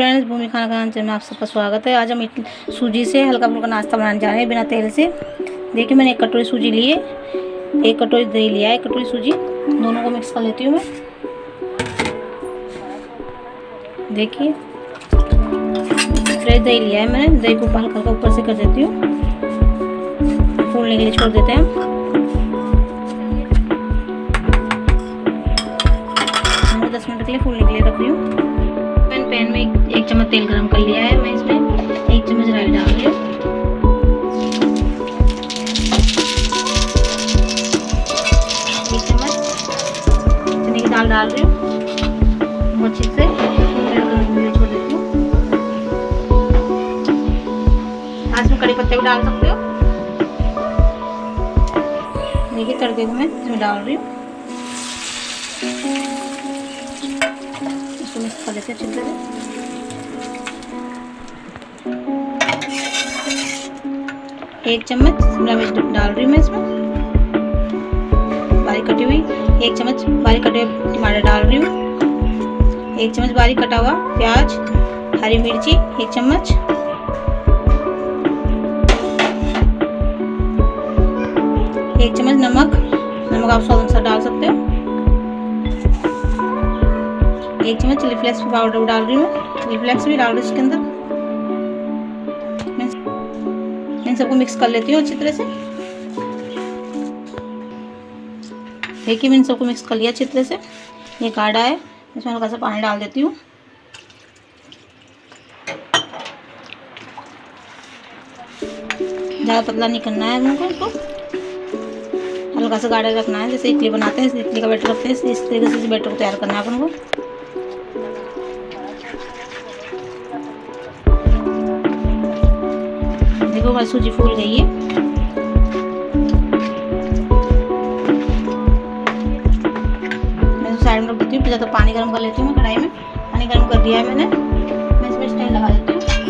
Friends, भूमि खाना खजाना kitchen में आप सबका स्वागत है। आज हम सूजी से हल्का फुल्का नाश्ता बनाने जा रहे हैं बिना तेल से। देखिए, मैंने 1 कटोरी सूजी ली है, 1 कटोरी दही लिया है, 1 कटोरी सूजी, दोनों को मिक्स कर लेती हूँ मैं। देखिए, फ्रेश दही लिया है मैंने, दही को हल्का हल्का ऊपर से कर देती हूँ, फूलने के लिए छोड़ देते हैं। मैं 10 मिनट के लिए फूलने के लिए रख रही हूँ। पैन में 1 चम्मच तेल गरम कर लिया है, मैं इसमें 1 चम्मच राई डाल रही हूँ। चने की दाल डाल रही हूँ, बहुत अच्छे से छोड़ देती हूँ। आज में कड़ी पत्ते भी डाल सकते हो। देखिए, तड़के को मैं इसमें डाल रही हूँ, मिक्स कर लेते हैं अच्छे से। एक चम्मच शिमला मिर्च डाल रही हूँ मैं इसमें, बारीक कटी हुई। 1 चम्मच बारीक कटे हुए टमाटर डाल रही हूँ। 1 चम्मच बारीक कटा हुआ प्याज, हरी मिर्ची 1 चम्मच, एक चम्मच नमक, नमक आप स्वाद अनुसार डाल सकते हो। 1 चम्मच चिली फ्लेक्स पाउडर डाल रही हूँ, चिली फ्लेक्स भी डाल रही हूँ इसके अंदर। इन सबको मिक्स कर लेती हूँ अच्छी तरह से। देखिए, मैंने सबको मिक्स कर लिया अच्छी तरह से। ये गाढ़ा है, इसमें हल्का सा पानी डाल देती हूँ। ज़्यादा पतला नहीं करना है हमको, इसको हल्का सा गाढ़ा रखना है। जैसे इडली बनाते हैं, इस इडली का बैटर रखते हैं, इस तरीके से बैटर को तैयार करना है अपन को। देखो, हमारी सूजी फूल गई है। मैं साइड में रख देती हूँ। पहले तो पानी गर्म कर लेती हूँ मैं कढ़ाई में। पानी गर्म कर दिया है मैंने, मैं इसमें स्टैंड लगा देती हूँ।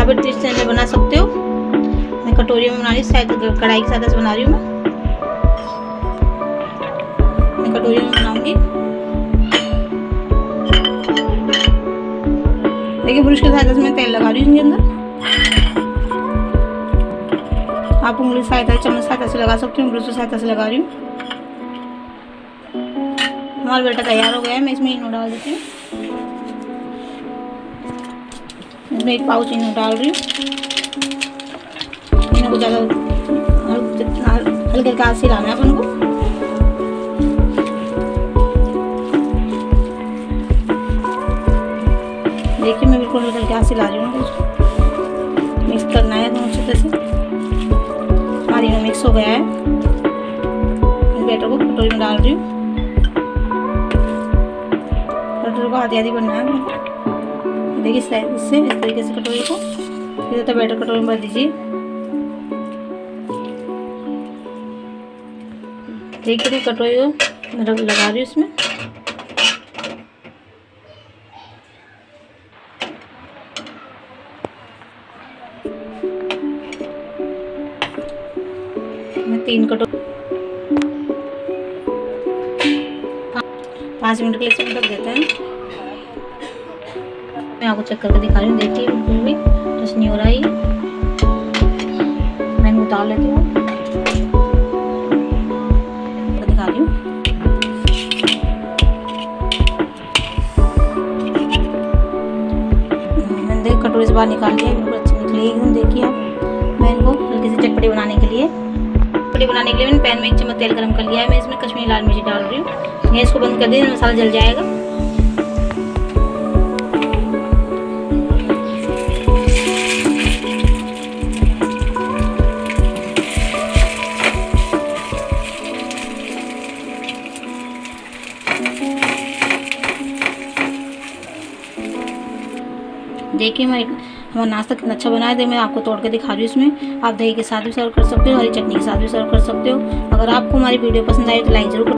आप इडली स्टैंड में बना सकते हो, मैं कटोरी में बना रही हूँ, शायद कढ़ाई की सहायता से बना रही हूँ मैं कटोरी में बनाऊँगी। देखिए, ब्रश की सहायता से मैं तेल लगा रही हूँ इनके अंदर। आप उंगली की सहायता से, चम्मच की सहायता से लगा सकते हो, ब्रश की सहायता से लगा रही हूँ। हमारा बेटा तैयार हो गया है। मैं इसमें इनो डाल देती हूँ, इसमें 1 पाउच इनो डाल रही हूँ। इनो को ज़्यादा हल्के हाथ से हिलाना है अपन को। देखिए, मैं बिल्कुल हल्के हाथ से हिला रही हूँ, उसको मिक्स करना है दोनों अच्छे तरह से। हमारी में मिक्स हो गया है। इस बैटर को कटोरी में डाल रही हूँ। कटोरी को हाथी आधी बनना है। देखिए, इससे इस तरीके से कटोरी को इधर तक बैटर कटोरी में भर दीजिए। देखिए, कटोरी को लगा रही हूँ इसमें। मैं 3 कटोरी 5 मिनट के लिए इसमें रख देते हैं। मैं आपको चेक करके दिखा रही हूँ। देखिए, बिल्कुल भी कुछ नहीं हो रहा है। मैं इनको उतार लेती हूँ, दिखा रही हूँ। मैंने देख कटोरी से बाहर निकाल लिया, बिल्कुल अच्छी निकली एकदम। देखिए आप, मैं इनको हल्की सी चटपटी बनाने के लिए मैंने पैन में 1 चम्मच तेल गरम कर लिया है। मैं इसमें कश्मीरी लाल मिर्ची डाल रही हूँ। गैस को बंद कर दें, मसाला जल जाएगा। देखिए, हमारा नाश्ता कितना अच्छा बना है। मैं आपको तोड़ के दिखा रही हूँ। इसमें आप दही के साथ भी सर्व कर सकते हो, हरी चटनी के साथ भी सर्व कर सकते हो। अगर आपको हमारी वीडियो पसंद आई तो लाइक जरूर।